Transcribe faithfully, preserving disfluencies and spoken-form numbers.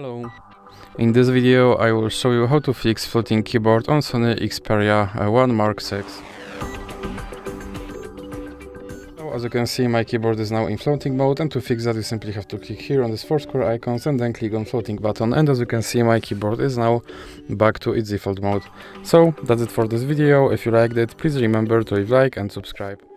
Hello, in this video I will show you how to fix floating keyboard on Sony Xperia one Mark six. So as you can see, my keyboard is now in floating mode, and to fix that you simply have to click here on this four square icons and then click on floating button, and as you can see my keyboard is now back to its default mode. So that's it for this video. If you liked it, please remember to leave like and subscribe.